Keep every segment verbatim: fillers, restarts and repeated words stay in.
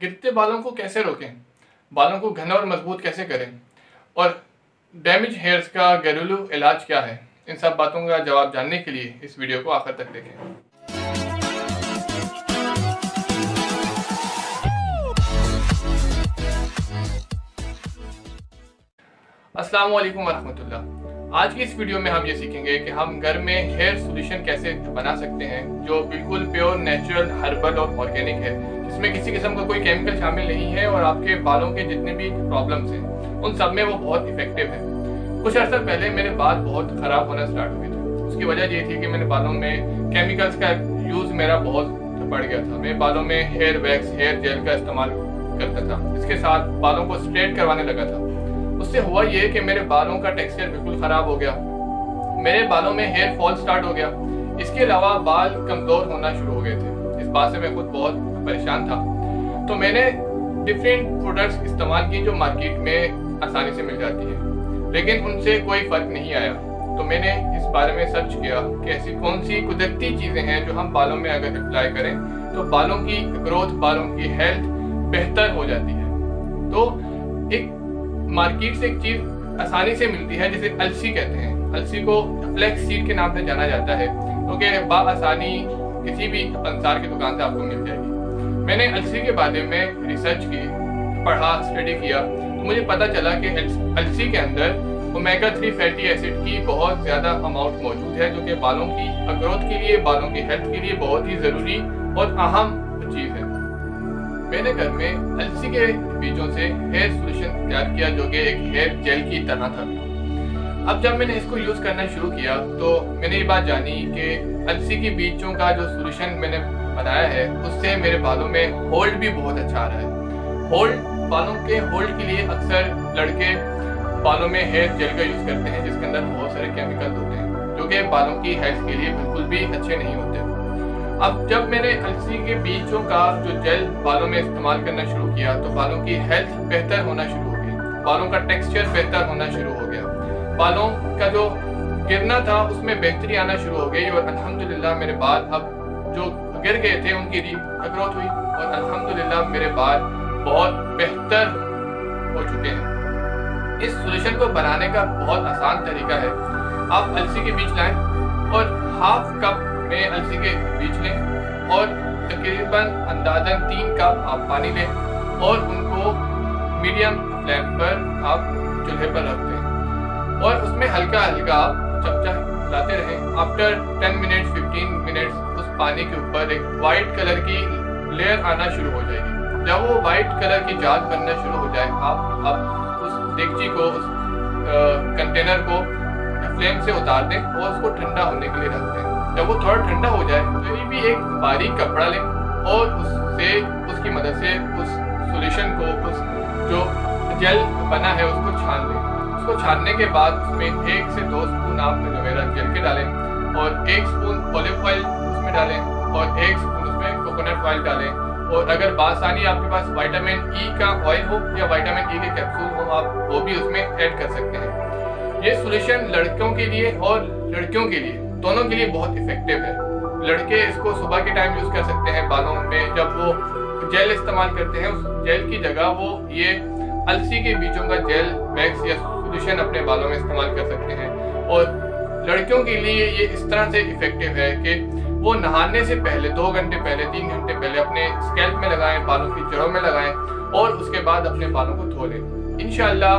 गिरते बालों को कैसे रोकें, बालों को घना और मजबूत कैसे करें और डैमेज हेयर्स का घरेलू इलाज क्या है, इन सब बातों का जवाब जानने के लिए इस वीडियो को आखिर तक देखें। अस्सलाम वालेकुम वरहमतुल्लाह। आज की इस वीडियो में हम ये सीखेंगे कि हम घर में हेयर सोल्यूशन कैसे बना सकते हैं जो बिल्कुल प्योर नेचुरल हर्बल और ऑर्गेनिक है, जिसमें किसी किस्म का कोई केमिकल शामिल नहीं है और आपके बालों के जितने भी प्रॉब्लम्स हैं उन सब में वो बहुत इफेक्टिव है। कुछ अर्सा पहले मेरे बाल बहुत ख़राब होना स्टार्ट हुए थे। उसकी वजह ये थी कि मेरे बालों में केमिकल्स का यूज़ मेरा बहुत बढ़ गया था। मेरे बालों में हेयर वैक्स, हेयर जेल का इस्तेमाल करता था, इसके साथ बालों को स्ट्रेट करवाने लगा था। उससे हुआ ये कि मेरे बालों का टेक्सचर बिल्कुल ख़राब हो गया, मेरे बालों में हेयर फॉल स्टार्ट हो गया। इसके अलावा बाल कमज़ोर होना शुरू हो गए थे। इस बात से मैं खुद बहुत परेशान था, तो मैंने डिफरेंट प्रोडक्ट्स इस्तेमाल किए जो मार्केट में आसानी से मिल जाती है, लेकिन उनसे कोई फ़र्क नहीं आया। तो मैंने इस बारे में सर्च किया कि ऐसी कौन सी कुदरती चीज़ें हैं जो हम बालों में अगर अप्लाई करें तो बालों की ग्रोथ, बालों की हेल्थ बेहतर हो जाती है। तो एक मार्केट से एक चीज़ आसानी से मिलती है जिसे अलसी कहते हैं। अलसी को फ्लैक्स सीड के नाम से जाना जाता है, क्योंकि तो बासानी किसी भी पंसार की दुकान से आपको मिल जाएगी। मैंने अलसी के बारे में रिसर्च की, पढ़ा, स्टडी किया, तो मुझे पता चला कि अलसी के अंदर ओमेगा थ्री फैटी एसिड की बहुत ज़्यादा अमाउंट मौजूद है, जो कि बालों की ग्रोथ के लिए, बालों की हेल्थ के लिए बहुत ही ज़रूरी और अहम चीज़ है। मैंने घर में अलसी के बीजों से हेयर सोल्यूशन तैयार किया जो कि एक हेयर जेल की तरह था। अब जब मैंने इसको यूज़ करना शुरू किया तो मैंने ये बात जानी कि अलसी के बीजों का जो सोल्यूशन मैंने बनाया है उससे मेरे बालों में होल्ड भी बहुत अच्छा आ रहा है। होल्ड, बालों के होल्ड के लिए अक्सर लड़के बालों में हेयर जेल का यूज़ करते हैं जिसके अंदर बहुत सारे केमिकल होते हैं जो कि बालों की हेल्थ के लिए बिल्कुल भी अच्छे नहीं होते। अब जब मैंने अलसी के बीजों का जो जेल बालों में इस्तेमाल करना शुरू किया तो बालों की हेल्थ बेहतर होना शुरू हो गई, बालों का टेक्सचर बेहतर होना शुरू हो गया, बालों का जो गिरना था उसमें बेहतरी आना शुरू हो गई और अल्हम्दुलिल्लाह मेरे बाल अब जो गिर गए थे उनकी ग्रोथ हुई और अल्हम्दुलिल्लाह मेरे बाल बहुत बेहतर हो चुके हैं। इस सोल्यूशन को बनाने का बहुत आसान तरीका है। आप अलसी के बीज लाएँ और हाफ कप में अलसी के बीज लें और तकरीबन अंदाजन तीन कप आप पानी लें और उनको मीडियम फ्लेम पर आप चूल्हे पर रख दें और उसमें हल्का हल्का आप चमचा चलाते रहें। After ten minutes fifteen minutes उस पानी के ऊपर एक वाइट कलर की लेयर आना शुरू हो जाएगी। जब वो वाइट कलर की जाल बनना शुरू हो जाए आप अब उस डेगची को, उस कंटेनर को फ्लेम से उतार दें और उसको ठंडा होने के लिए रख दें। जब वो थोड़ा ठंडा हो जाए तो ये भी एक बारीक कपड़ा लें और उससे उसकी मदद से उस सोल्यूशन को, उस जो जेल बना है उसको छान लें। उसको छानने के बाद उसमें एक से दो स्पून आप एलोवेरा जेल के डालें और एक स्पून ऑलिव ऑयल उसमें डालें और एक स्पून उसमें कोकोनट ऑयल डालें और अगर बासानी आपके पास विटामिन ई का ऑयल हो या विटामिन ई के कैप्सूल हो आप वो भी उसमें ऐड कर सकते हैं। ये सोल्यूशन लड़कों के लिए और लड़कियों के लिए, दोनों के लिए बहुत इफेक्टिव है। लड़के इसको सुबह के टाइम यूज़ कर सकते हैं बालों में, जब वो जेल इस्तेमाल करते हैं उस जेल की जगह वो ये अलसी के बीजों का जेल वैक्स या सोल्यूशन अपने बालों में इस्तेमाल कर सकते हैं। और लड़कियों के लिए ये इस तरह से इफेक्टिव है कि वो नहाने से पहले दो घंटे पहले, तीन घंटे पहले अपने स्कैल्प में लगाएं, बालों की जड़ों में लगाएं और उसके बाद अपने बालों को धो लें। इंशाल्लाह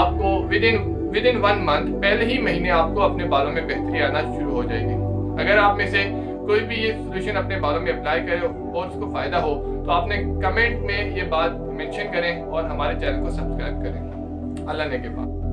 आपको within within one month, पहले ही महीने आपको अपने बालों में बेहतरी आना शुरू हो जाएगी। अगर आप में से कोई भी ये सोल्यूशन अपने बालों में अप्लाई करे और उसको फ़ायदा हो तो आपने कमेंट में ये बात मेंशन करें और हमारे चैनल को सब्सक्राइब करें। अल्लाह ने के बाद।